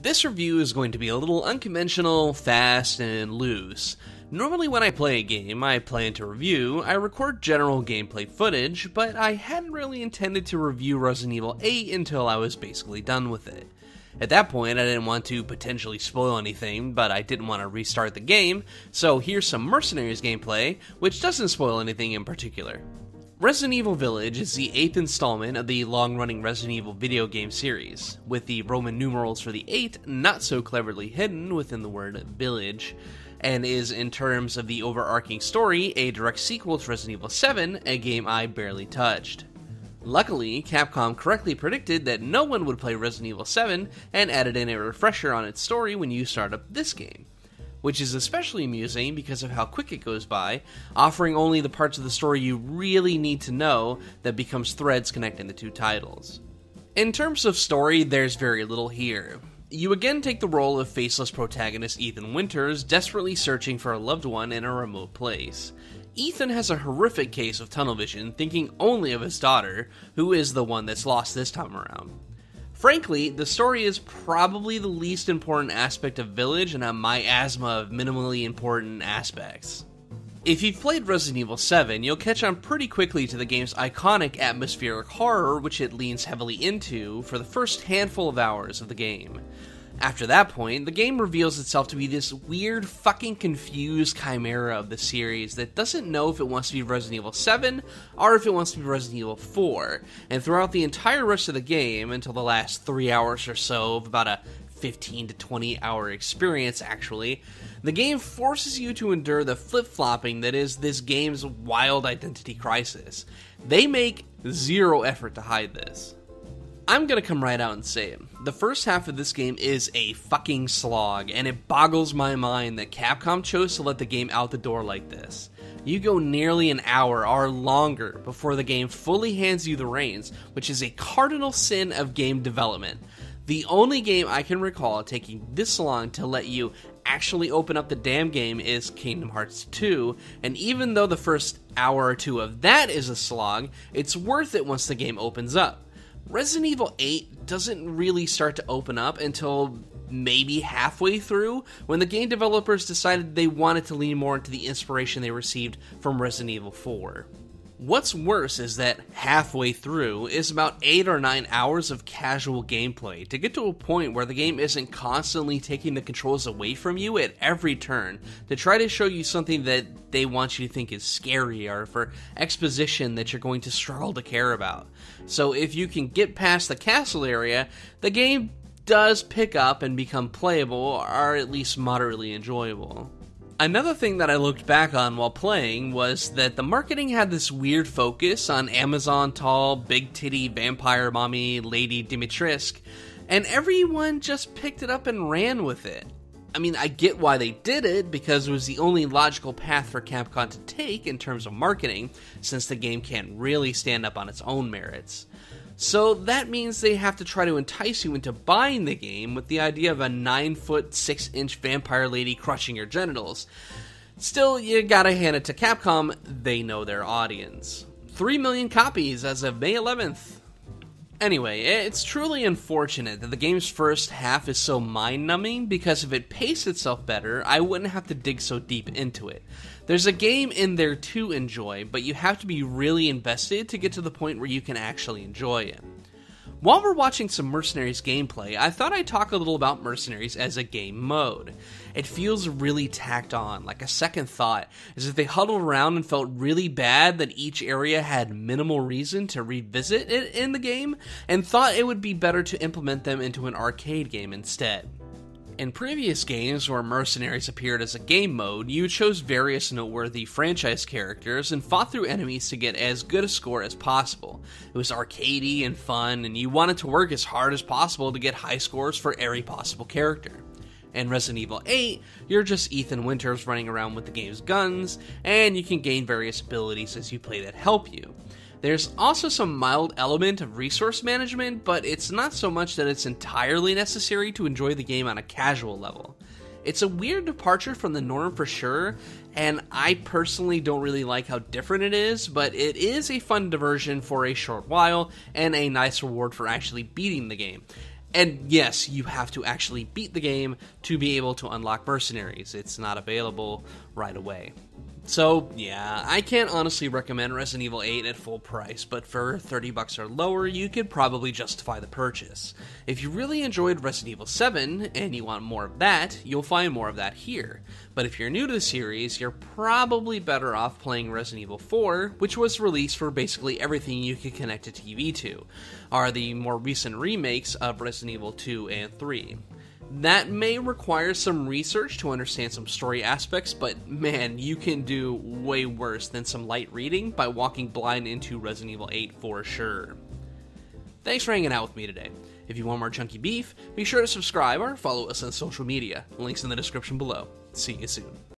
This review is going to be a little unconventional, fast, and loose. Normally when I play a game I plan to review, I record general gameplay footage, but I hadn't really intended to review Resident Evil 8 until I was basically done with it. At that point I didn't want to potentially spoil anything, but I didn't want to restart the game, so here's some Mercenaries gameplay, which doesn't spoil anything in particular. Resident Evil Village is the 8th installment of the long-running Resident Evil video game series, with the Roman numerals for the 8 not so cleverly hidden within the word village, and is, in terms of the overarching story, a direct sequel to Resident Evil 7, a game I barely touched. Luckily, Capcom correctly predicted that no one would play Resident Evil 7 and added in a refresher on its story when you start up this game, which is especially amusing because of how quick it goes by, offering only the parts of the story you really need to know that becomes threads connecting the two titles. In terms of story, there's very little here. You again take the role of faceless protagonist Ethan Winters, desperately searching for a loved one in a remote place. Ethan has a horrific case of tunnel vision, thinking only of his daughter, who is the one that's lost this time around. Frankly, the story is probably the least important aspect of Village and a miasma of minimally important aspects. If you've played Resident Evil 7, you'll catch on pretty quickly to the game's iconic atmospheric horror, which it leans heavily into for the first handful of hours of the game. After that point, the game reveals itself to be this weird, fucking confused chimera of the series that doesn't know if it wants to be Resident Evil 7 or if it wants to be Resident Evil 4, and throughout the entire rest of the game, until the last 3 hours or so of about a 15 to 20 hour experience actually, the game forces you to endure the flip-flopping that is this game's wild identity crisis. They make zero effort to hide this. I'm gonna come right out and say it. The first half of this game is a fucking slog, and it boggles my mind that Capcom chose to let the game out the door like this. You go nearly an hour or longer before the game fully hands you the reins, which is a cardinal sin of game development. The only game I can recall taking this long to let you actually open up the damn game is Kingdom Hearts 2, and even though the first hour or two of that is a slog, it's worth it once the game opens up. Resident Evil 8 doesn't really start to open up until maybe halfway through, when the game developers decided they wanted to lean more into the inspiration they received from Resident Evil 4. What's worse is that halfway through is about 8 or 9 hours of casual gameplay to get to a point where the game isn't constantly taking the controls away from you at every turn to try to show you something that they want you to think is scary or for exposition that you're going to struggle to care about. So if you can get past the castle area, the game does pick up and become playable, or at least moderately enjoyable. Another thing that I looked back on while playing was that the marketing had this weird focus on Amazon tall, big titty, vampire mommy, Lady Dimitrescu, and everyone just picked it up and ran with it. I mean, I get why they did it, because it was the only logical path for Capcom to take in terms of marketing, since the game can't really stand up on its own merits. So that means they have to try to entice you into buying the game with the idea of a 9-foot, 6-inch vampire lady crushing your genitals. Still, you gotta hand it to Capcom, they know their audience. 3 million copies as of May 11th. Anyway, it's truly unfortunate that the game's first half is so mind-numbing, because if it paced itself better, I wouldn't have to dig so deep into it. There's a game in there to enjoy, but you have to be really invested to get to the point where you can actually enjoy it. While we're watching some Mercenaries gameplay, I thought I'd talk a little about Mercenaries as a game mode. It feels really tacked on, like a second thought, as if they huddled around and felt really bad that each area had minimal reason to revisit it in the game, and thought it would be better to implement them into an arcade game instead. In previous games where Mercenaries appeared as a game mode, you chose various noteworthy franchise characters and fought through enemies to get as good a score as possible. It was arcadey and fun, and you wanted to work as hard as possible to get high scores for every possible character. In Resident Evil 8, you're just Ethan Winters running around with the game's guns, and you can gain various abilities as you play that help you. There's also some mild element of resource management, but it's not so much that it's entirely necessary to enjoy the game on a casual level. It's a weird departure from the norm for sure, and I personally don't really like how different it is, but it is a fun diversion for a short while, and a nice reward for actually beating the game. And yes, you have to actually beat the game to be able to unlock Mercenaries. It's not available right away. So yeah, I can't honestly recommend Resident Evil 8 at full price, but for $30 or lower, you could probably justify the purchase. If you really enjoyed Resident Evil 7 and you want more of that, you'll find more of that here. But if you're new to the series, you're probably better off playing Resident Evil 4, which was released for basically everything you could connect a TV to, or the more recent remakes of Resident Evil 2 and 3. That may require some research to understand some story aspects, but man, you can do way worse than some light reading by walking blind into Resident Evil 8 for sure. Thanks for hanging out with me today. If you want more chunky beef, be sure to subscribe or follow us on social media. Links in the description below. See you soon.